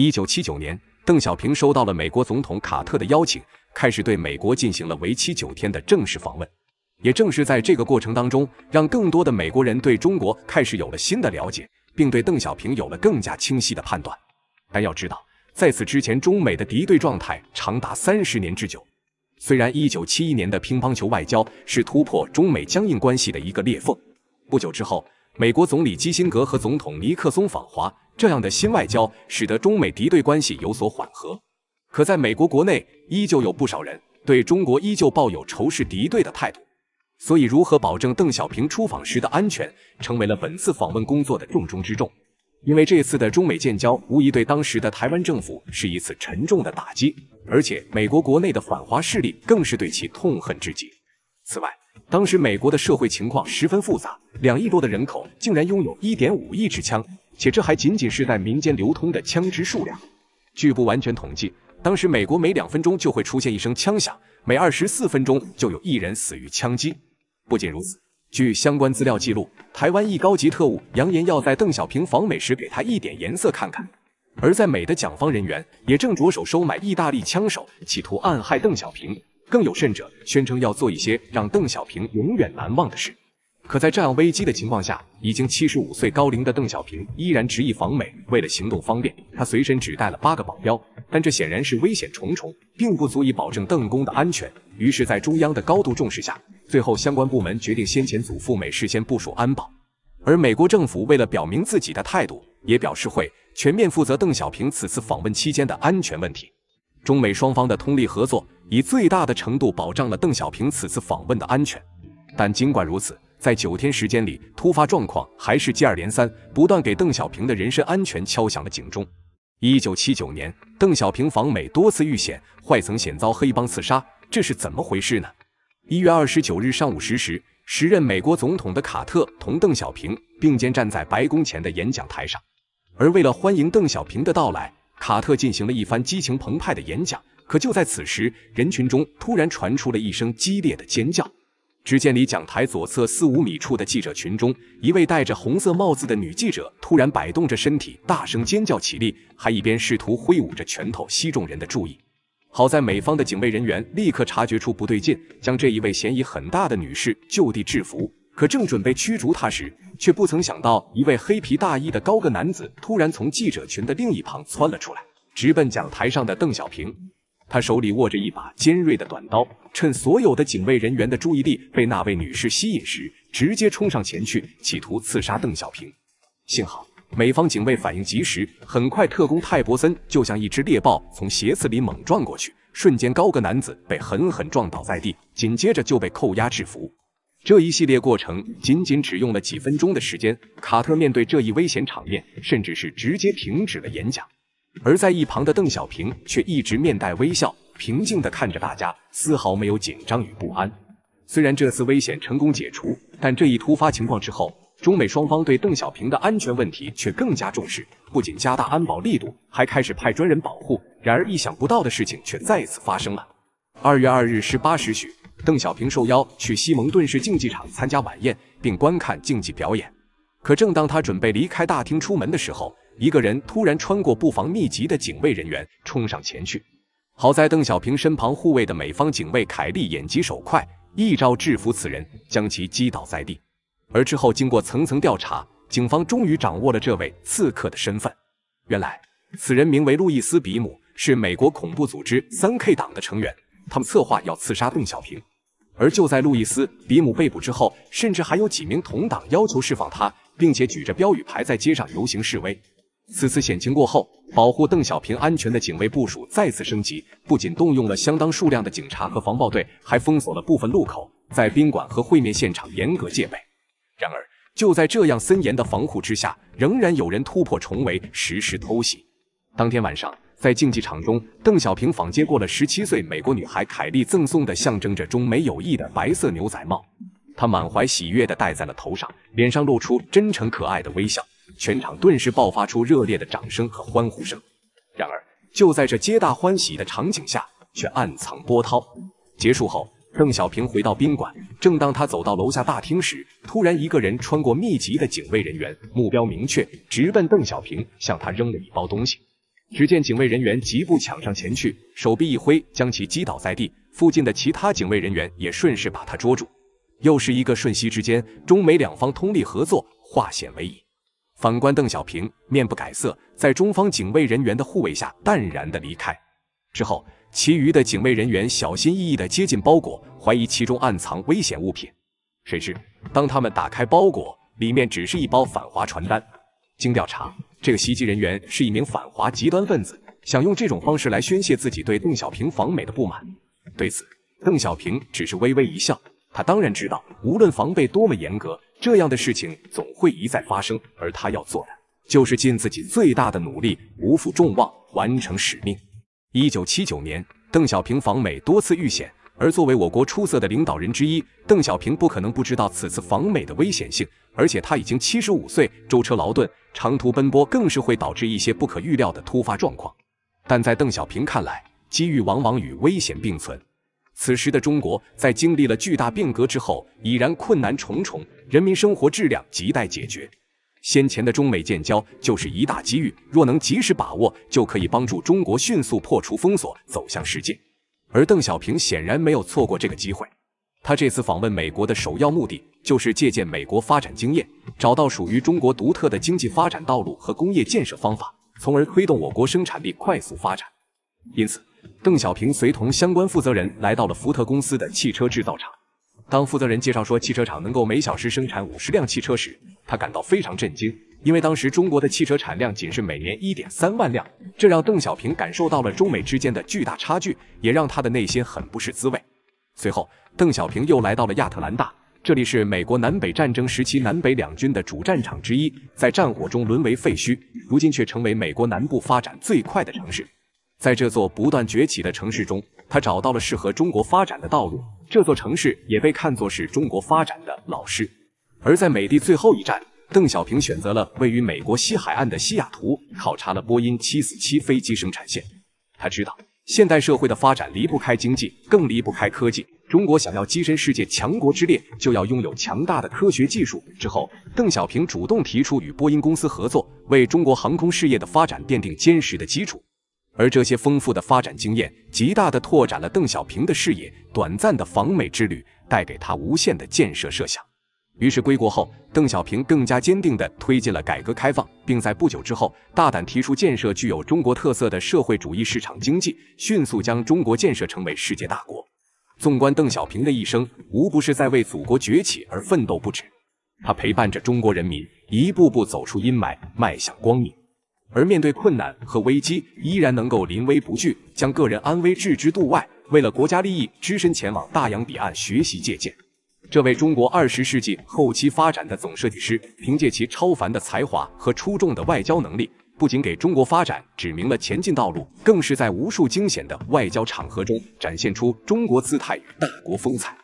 1979年，邓小平收到了美国总统卡特的邀请，开始对美国进行了为期9天的正式访问。也正是在这个过程当中，让更多的美国人对中国开始有了新的了解，并对邓小平有了更加清晰的判断。但要知道，在此之前，中美的敌对状态长达30年之久。虽然1971年的乒乓球外交是突破中美僵硬关系的一个裂缝，不久之后，美国总理基辛格和总统尼克松访华，这样的新外交使得中美敌对关系有所缓和。可在美国国内，依旧有不少人对中国依旧抱有仇视敌对的态度。所以，如何保证邓小平出访时的安全，成为了本次访问工作的重中之重。因为这次的中美建交，无疑对当时的台湾政府是一次沉重的打击，而且美国国内的反华势力更是对其痛恨至极。此外，当时美国的社会情况十分复杂，2亿多的人口竟然拥有 1.5 亿支枪，且这还仅仅是在民间流通的枪支数量。据不完全统计，当时美国每2分钟就会出现一声枪响，每24分钟就有1人死于枪击。不仅如此，据相关资料记录，台湾一高级特务扬言要在邓小平访美时给他一点颜色看看。而在美的蒋方人员也正着手收买意大利枪手，企图暗害邓小平，更有甚者宣称要做一些让邓小平永远难忘的事。可在这样危机的情况下，已经75岁高龄的邓小平依然执意访美。为了行动方便，他随身只带了8个保镖，但这显然是危险重重，并不足以保证邓公的安全。于是，在中央的高度重视下，最后，相关部门决定先前组赴美，事先部署安保。而美国政府为了表明自己的态度，也表示会全面负责邓小平此次访问期间的安全问题。中美双方的通力合作，以最大的程度保障了邓小平此次访问的安全。但尽管如此，在9天时间里，突发状况还是接二连三，不断给邓小平的人身安全敲响了警钟。1979年，邓小平访美多次遇险，坏曾险遭黑帮刺杀，这是怎么回事呢？1月29日上午10时，时任美国总统的卡特同邓小平并肩站在白宫前的演讲台上，而为了欢迎邓小平的到来，卡特进行了一番激情澎湃的演讲。可就在此时，人群中突然传出了一声激烈的尖叫。只见离讲台左侧4-5米处的记者群中，一位戴着红色帽子的女记者突然摆动着身体，大声尖叫起立，还一边试图挥舞着拳头吸众人的注意。好在美方的警卫人员立刻察觉出不对劲，将这一位嫌疑很大的女士就地制服。可正准备驱逐她时，却不曾想到一位黑皮大衣的高个男子突然从记者群的另一旁窜了出来，直奔讲台上的邓小平。他手里握着一把尖锐的短刀，趁所有的警卫人员的注意力被那位女士吸引时，直接冲上前去，企图刺杀邓小平。幸好美方警卫反应及时，很快特工泰伯森就像一只猎豹从斜刺里猛撞过去，瞬间高个男子被狠狠撞倒在地，紧接着就被扣押制服。这一系列过程仅仅只用了几分钟的时间，卡特面对这一危险场面，甚至是直接停止了演讲。而在一旁的邓小平却一直面带微笑，平静地看着大家，丝毫没有紧张与不安。虽然这次危险成功解除，但这一突发情况之后，中美双方对邓小平的安全问题却更加重视，不仅加大安保力度，还开始派专人保护。然而意想不到的事情却再次发生了。2月2日18时许，邓小平受邀去西蒙顿市竞技场参加晚宴，并观看竞技表演。可正当他准备离开大厅出门的时候，一个人突然穿过布防密集的警卫人员冲上前去。好在邓小平身旁护卫的美方警卫凯利眼疾手快，一招制服此人，将其击倒在地。而之后经过层层调查，警方终于掌握了这位刺客的身份。原来此人名为路易斯·比姆，是美国恐怖组织3K 党的成员，他们策划要刺杀邓小平。而就在路易斯·比姆被捕之后，甚至还有几名同党要求释放他，并且举着标语牌在街上游行示威。此次险情过后，保护邓小平安全的警卫部署再次升级，不仅动用了相当数量的警察和防暴队，还封锁了部分路口，在宾馆和会面现场严格戒备。然而，就在这样森严的防护之下，仍然有人突破重围，实施偷袭。当天晚上，在竞技场中，邓小平访接过了17岁美国女孩凯莉赠送的象征着中美友谊的白色牛仔帽，她满怀喜悦地戴在了头上，脸上露出真诚可爱的微笑。全场顿时爆发出热烈的掌声和欢呼声。然而，就在这皆大欢喜的场景下，却暗藏波涛。结束后，邓小平回到宾馆，正当他走到楼下大厅时，突然一个人穿过密集的警卫人员，目标明确，直奔邓小平，向他扔了一包东西。只见警卫人员疾步抢上前去，手臂一挥，将其击倒在地。附近的其他警卫人员也顺势把他捉住。又是一个瞬息之间，中美两方通力合作，化险为夷。反观邓小平面不改色，在中方警卫人员的护卫下淡然地离开。之后，其余的警卫人员小心翼翼地接近包裹，怀疑其中暗藏危险物品。谁知，当他们打开包裹，里面只是一包反华传单。经调查，这个袭击人员是一名反华极端分子，想用这种方式来宣泄自己对邓小平访美的不满。对此，邓小平只是微微一笑。他当然知道，无论防备多么严格，这样的事情总会一再发生，而他要做的就是尽自己最大的努力，不负众望，完成使命。1979年，邓小平访美多次遇险，而作为我国出色的领导人之一，邓小平不可能不知道此次访美的危险性，而且他已经75岁，舟车劳顿，长途奔波更是会导致一些不可预料的突发状况。但在邓小平看来，机遇往往与危险并存。此时的中国在经历了巨大变革之后，已然困难重重，人民生活质量亟待解决。先前的中美建交就是一大机遇，若能及时把握，就可以帮助中国迅速破除封锁，走向世界。而邓小平显然没有错过这个机会。他这次访问美国的首要目的就是借鉴美国发展经验，找到属于中国独特的经济发展道路和工业建设方法，从而推动我国生产力快速发展。因此，邓小平随同相关负责人来到了福特公司的汽车制造厂。当负责人介绍说汽车厂能够每小时生产50辆汽车时，他感到非常震惊，因为当时中国的汽车产量仅是每年 1.3 万辆，这让邓小平感受到了中美之间的巨大差距，也让他的内心很不是滋味。随后，邓小平又来到了亚特兰大，这里是美国南北战争时期南北两军的主战场之一，在战火中沦为废墟，如今却成为美国南部发展最快的城市。在这座不断崛起的城市中，他找到了适合中国发展的道路，这座城市也被看作是中国发展的老师。而在美帝最后一站，邓小平选择了位于美国西海岸的西雅图，考察了波音747飞机生产线。他知道，现代社会的发展离不开经济，更离不开科技，中国想要跻身世界强国之列，就要拥有强大的科学技术。之后，邓小平主动提出与波音公司合作，为中国航空事业的发展奠定坚实的基础。而这些丰富的发展经验，极大地拓展了邓小平的视野。短暂的访美之旅，带给他无限的建设设想。于是归国后，邓小平更加坚定地推进了改革开放，并在不久之后，大胆提出建设具有中国特色的社会主义市场经济，迅速将中国建设成为世界大国。纵观邓小平的一生，无不是在为祖国崛起而奋斗不止。他陪伴着中国人民，一步步走出阴霾，迈向光明。而面对困难和危机，依然能够临危不惧，将个人安危置之度外，为了国家利益，只身前往大洋彼岸学习借鉴。这位中国20世纪后期发展的总设计师，凭借其超凡的才华和出众的外交能力，不仅给中国发展指明了前进道路，更是在无数惊险的外交场合中展现出中国姿态与大国风采。